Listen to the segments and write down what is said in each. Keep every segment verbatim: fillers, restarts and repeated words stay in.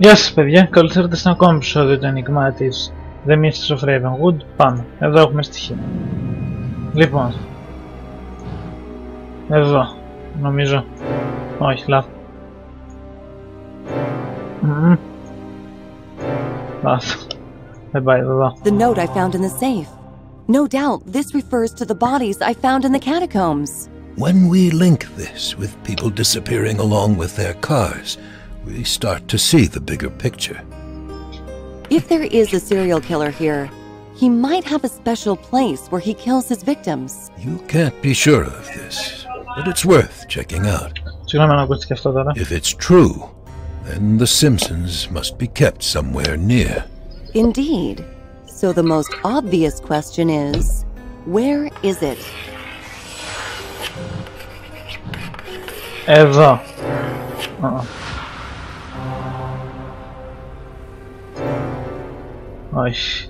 Γεια σας παιδιά, καλώς ήρθατε σε ένα ακόμα επεισόδιο του Enigmatis The Mystery of Ravenwood. Πάμε, εδώ έχουμε στοιχεία. Λοιπόν, εδώ, νομίζω. Όχι, λάθος. Mm-hmm. Λάθος. Δεν πάει εδώ. The note I found in the safe. No doubt this refers to the bodies I found in the catacombs. When we link this with people disappearing along with their cars, we start to see the bigger picture. If there is a serial killer here, he might have a special place where he kills his victims. You can't be sure of this, but it's worth checking out. If it's true, then the Simpsons must be kept somewhere near. Indeed. So the most obvious question is, where is it? Ever. Uh-oh. Όχι.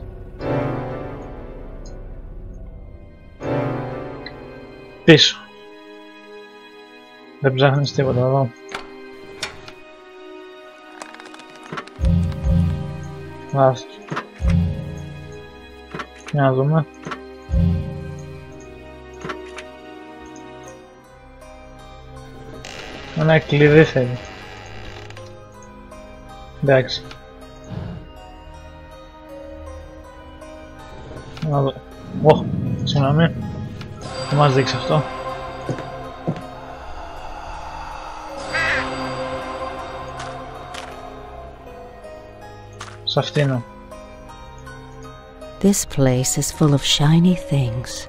Πίσω. Δεν ψάχνεις τίποτα εδώ. Λάθος. Για να δούμε. Ένα κλειδί θέλει. Εντάξει. Να δω. Ωχ, συγγνώμη. Δεν μας δείξει αυτό. Σε αυτήν. This place is full of shiny things,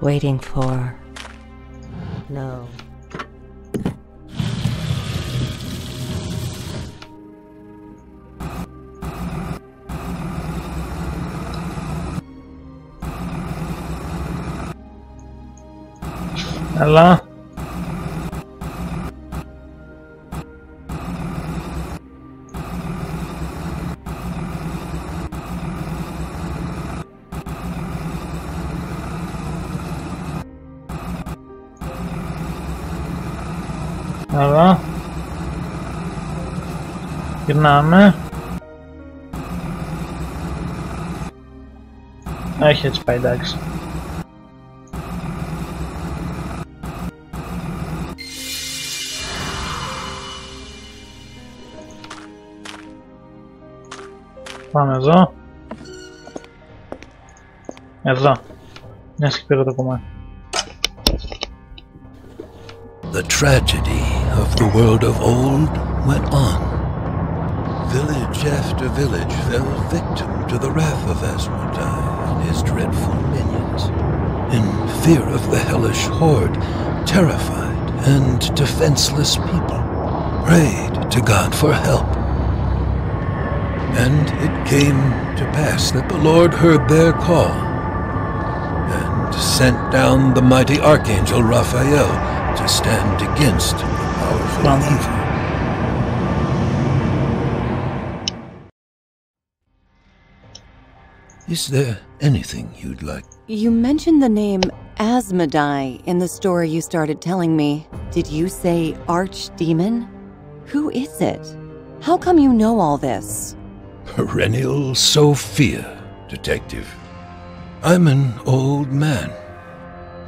waiting for... No. Αλλά... Αλλά... Γυρνάμε... Έχει έτσι πάει, εντάξει. Πάμε εδώ. Εδώ. Μια και πήρα το κομμάτι. The tragedy of the world of old went on. Village after village fell victim to the wrath of Asmodai and his dreadful minions. In fear of the hellish horde, terrified and defenseless people prayed to God for help. And it came to pass that the Lord heard their call, and sent down the mighty archangel Raphael to stand against the powerful evil. Is there anything you'd like? You mentioned the name Asmodai in the story you started telling me. Did you say archdemon? Who is it? How come you know all this? Perennial Sophia, detective. I'm an old man.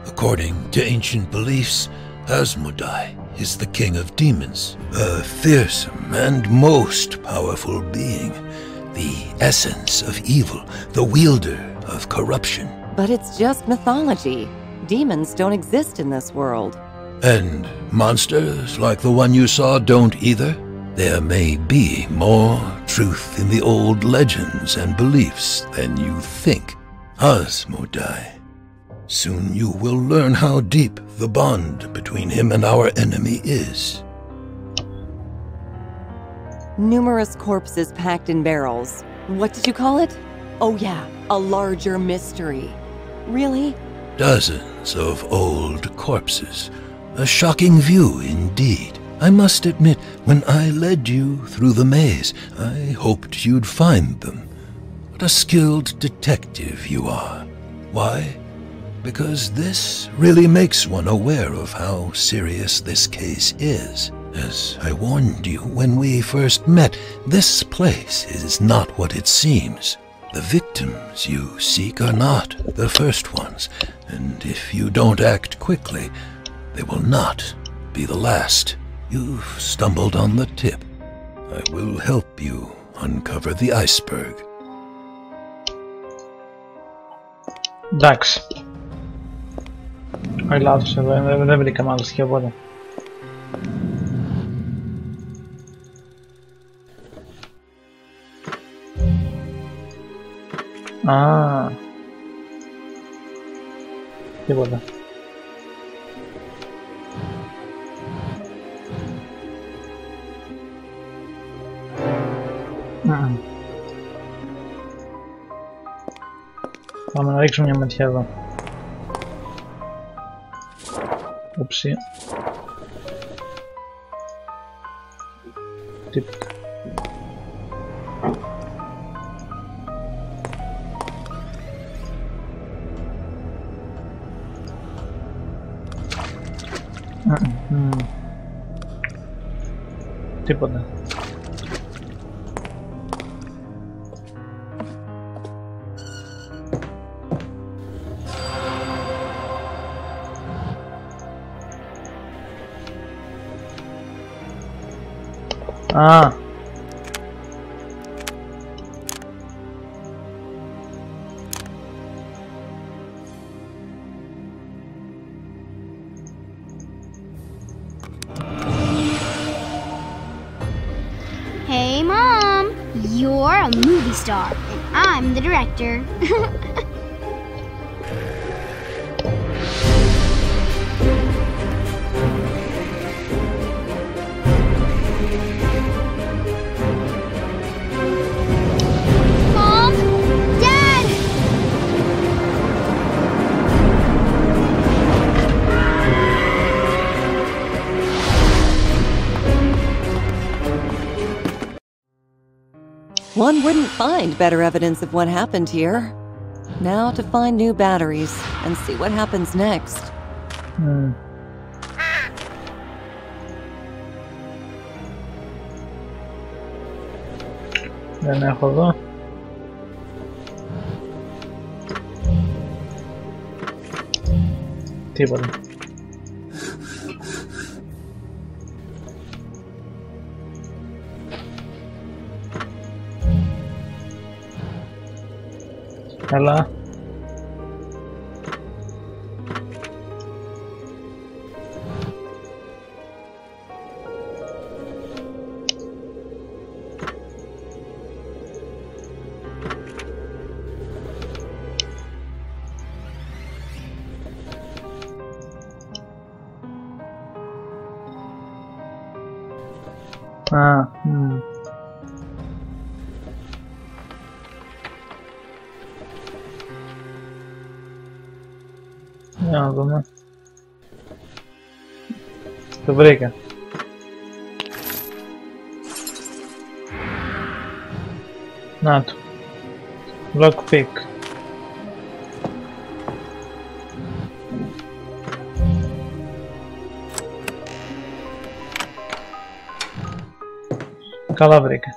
According to ancient beliefs, Asmodai is the king of demons, a fearsome and most powerful being, the essence of evil, the wielder of corruption. But it's just mythology. Demons don't exist in this world. And monsters like the one you saw don't either? There may be more truth in the old legends and beliefs than you think, Asmodai. Soon you will learn how deep the bond between him and our enemy is. Numerous corpses packed in barrels. What did you call it? Oh yeah, a larger mystery. Really? Dozens of old corpses. A shocking view indeed. I must admit, when I led you through the maze, I hoped you'd find them. What a skilled detective you are. Why? Because this really makes one aware of how serious this case is. As I warned you when we first met, this place is not what it seems. The victims you seek are not the first ones, and if you don't act quickly, they will not be the last. You've stumbled on the tip. I will help you uncover the iceberg. Thanks. I love every command here, buddy. Ah, qué bueno. Mm. Mamy na większą niemieckiego. Upsi. Typ. Τίποτα. Α. Star, and I'm the director. Mom, Dad. One wouldn't find better evidence of what happened here. Now to find new batteries and see what happens next. Hmm. Δεν έχω εδώ. Τίποτα. Hello. Ah, hmm. Να δούμε. Το βρήκα. Να το. Lockpick. Καλά βρήκα.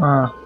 Α.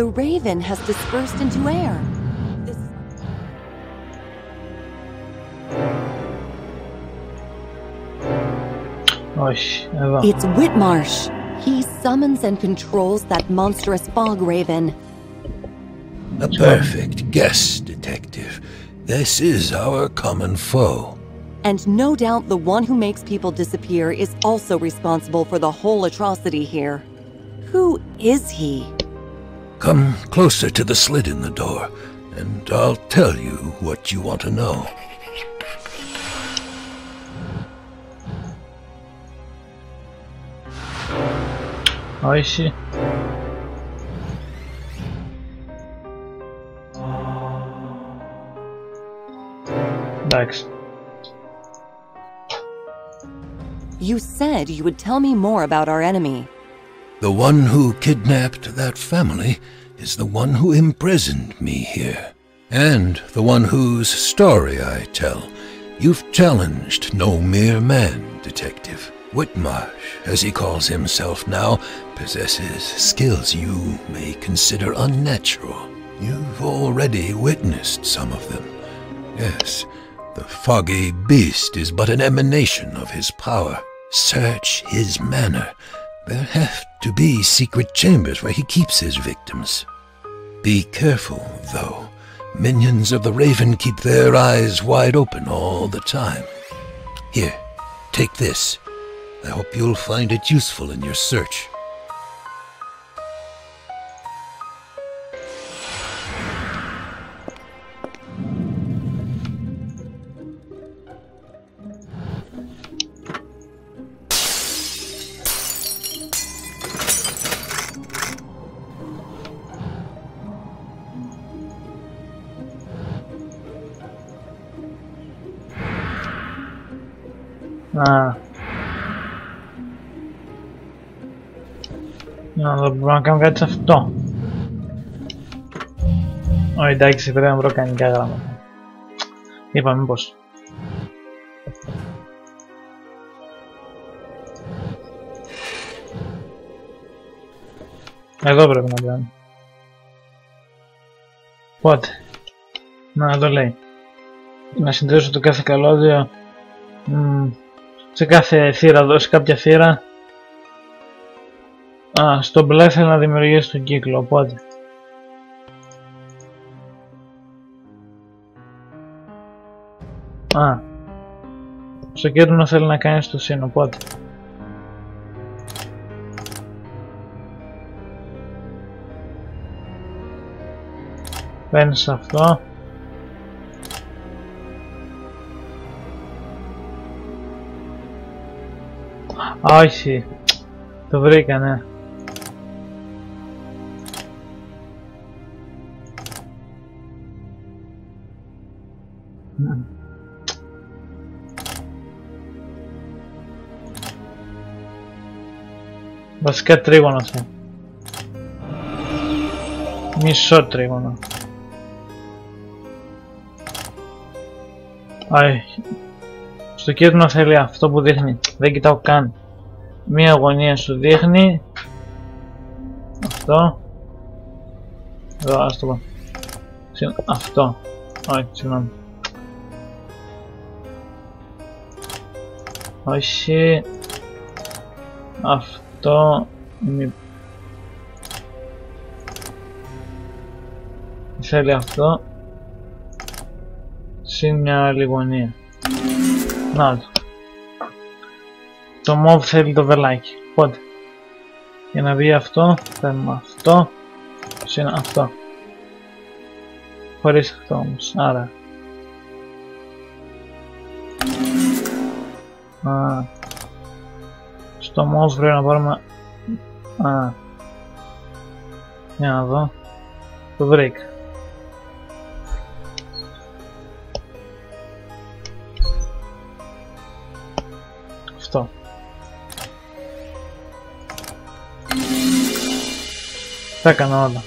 The raven has dispersed into air. This... It's Whitmarsh. He summons and controls that monstrous fog raven. A perfect guess, detective. This is our common foe. And no doubt the one who makes people disappear is also responsible for the whole atrocity here. Who is he? Come closer to the slit in the door, and I'll tell you what you want to know. I see. Thanks. You said you would tell me more about our enemy. The one who kidnapped that family is the one who imprisoned me here. And the one whose story I tell. You've challenged no mere man, Detective. Whitmarsh, as he calls himself now, possesses skills you may consider unnatural. You've already witnessed some of them. Yes, the foggy beast is but an emanation of his power. Search his manor. There have to be secret chambers where he keeps his victims. Be careful, though. Minions of the Raven keep their eyes wide open all the time. Here, take this. I hope you'll find it useful in your search. Ah. No dobra, mam grać w to. Oj, daj się pewien broken gagram. Nie pamiętam boż. No dobra, nagrałem. Płat. No dalej. Na συνδέσω το κάθε καλώδιο. Σε κάθε θύρα δώσει κάποια θύρα. Α, στο μπλε θέλω να δημιουργήσω τον κύκλο, οπότε α, στο κέντρο θέλω να κάνεις το σύν, οπότε παίρνεις αυτό. Α, όχι, το βρήκα, ναι. Βασικά τρίγωνο θα. Μισό τρίγωνο. Άι. Στο κίτρινο θέλει αυτό που δείχνει. Δεν κοιτάω καν. Μία γωνία σου δείχνει. Αυτό. Εδώ, ας το πω. Αυτό. Όχι, συγγνώμη. Όχι. Αυτό. Το μη... θέλει αυτό σε μια άλλη γωνία. Να το. Το μοβ θέλει το βελάκι. Οπότε για να βγει αυτό θέλουμε αυτό σε αυτό. Χωρίς αυτό όμως. Άρα. Α. Το μόλις πρέπει να πάρουμε... Α... Για να δω... Το βρήκα. Αυτό. Τα έκανα όλα.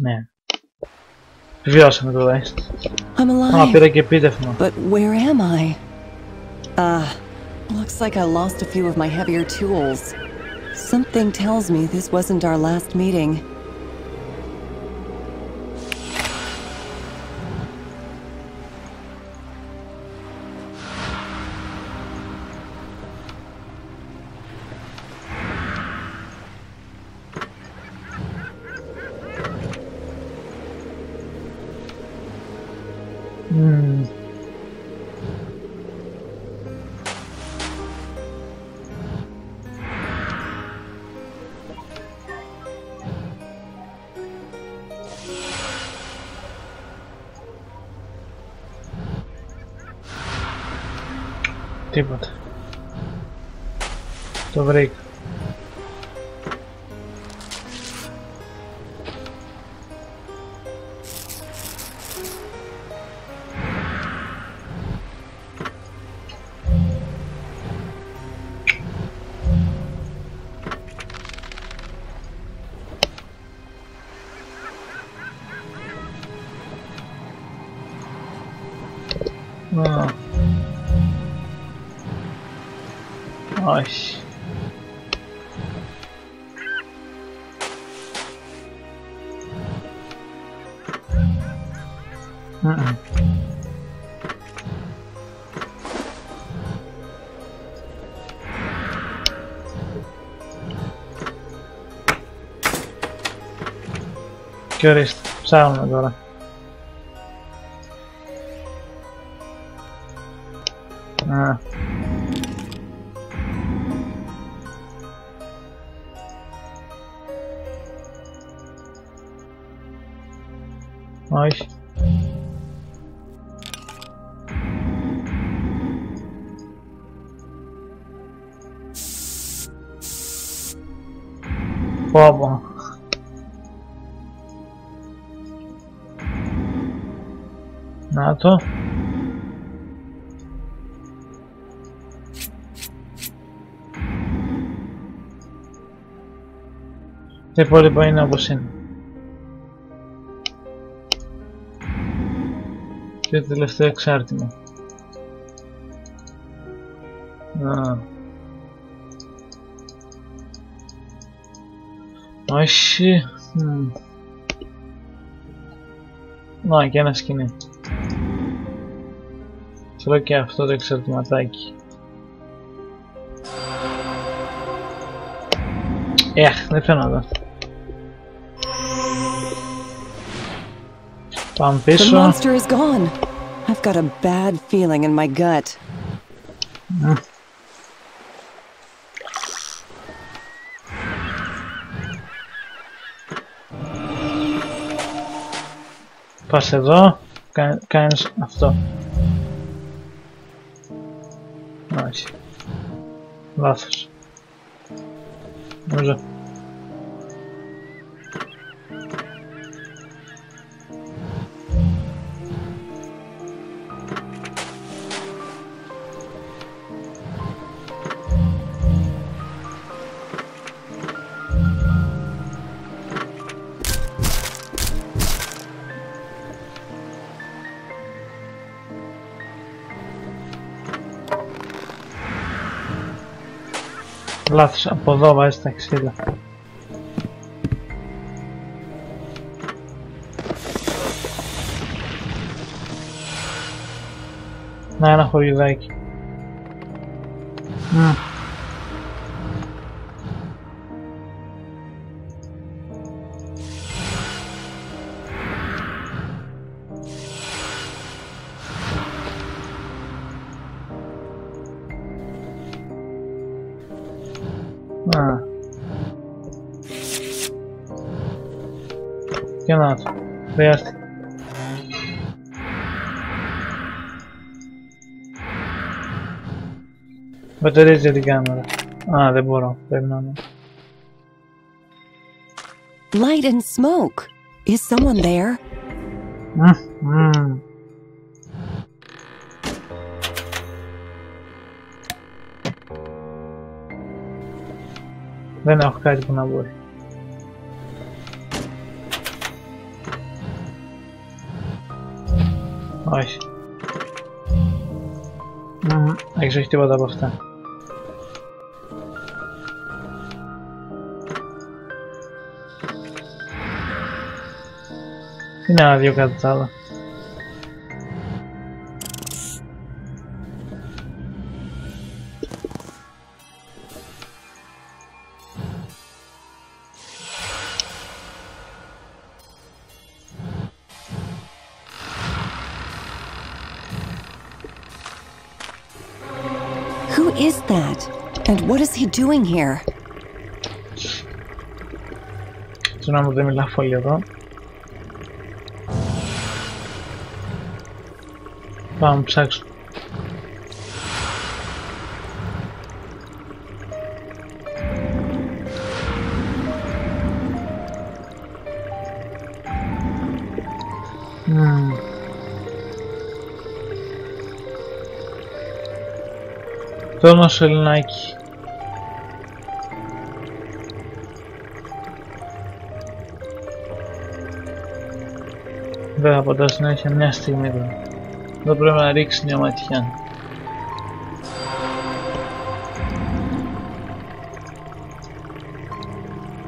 Ναι. Βιώσαμε τουλάχιστον. Α, πήρα και επίτευγμα. But where am I? Ah, looks like I lost a few of my heavier tools. Something tells me this wasn't our last meeting. Τίποτα. Το βρήκα. Και ορίστε, ψάχνουμε τώρα. Α. Όχι. Πόπο. Να το. Τα υπόλοιπα είναι όπως είναι. Και το τελευταίο εξάρτημα. Α. Όχι. Να, και ένα σκηνή. Θέλω και αυτό το εξαρτηματάκι. Εχ, δεν φαίνονταν. Πάμε πίσω. Πας εδώ, κάνεις αυτό. Όχι. Λάθος. Νομίζω. Λάθος, από εδώ βάζει τα ξύλα. Να, ένα χωριδάκι. Mm. Και να το, χρειάστηκε. Μπατερίες για την κάμερα. Α, δεν μπορώ, πρέπει να είμαι. Light and smoke. Is someone there? Δεν έχω κάτι που να μπορεί. Aj. Mm, jak żeś ty badabowca. I na radio gadzala. Who is that? And what is he doing here? So now we're going for you, though. Πάμε ψάξω. Mm. Τόνο σελινάκι. Δεν θα πατάω συνέχεια, μια στιγμή τώρα. Δεν πρέπει να ρίξει μια ματιά.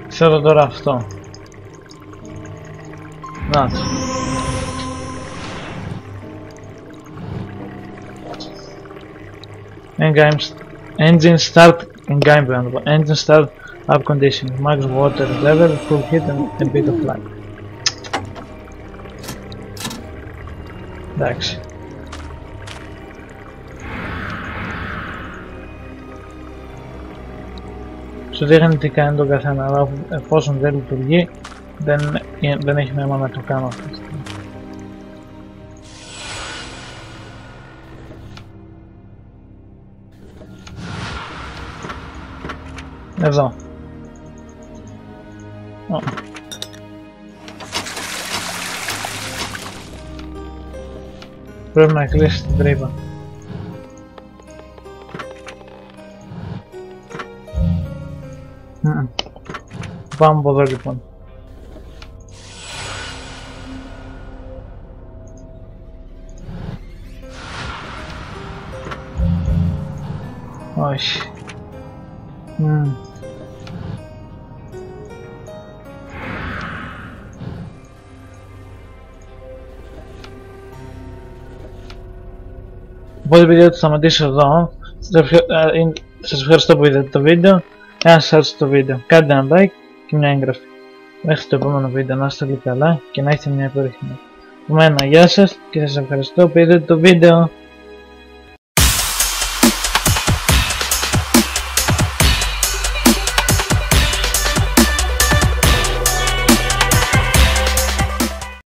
Ξέρω τώρα αυτό. Να το. Engine start. Engine start up condition. Max water level, full heat and a bit of lag. Εντάξει. Σου δείχνει τι κάνει τον καθένα, αλλά εφόσον δεν λειτουργεί, δεν, δεν έχει νόημα να το κάνω αυτό. Εδώ. Oh. Πρέπει να κλείσει την τρύπα. Πάμε από εδώ λοιπόν. Όχι. Mm. Οπότε παιδιά θα σταματήσω εδώ. Σας ευχαριστώ που είδατε το βίντεο. Εάν σας άρεσε το βίντεο, κάντε ένα like και μια εγγραφή. Μέχρι το επόμενο βίντεο να είστε όλοι καλά και να έχετε μια υπέροχη μέρα. Από μένα γεια σας και σας ευχαριστώ που είδατε το βίντεο.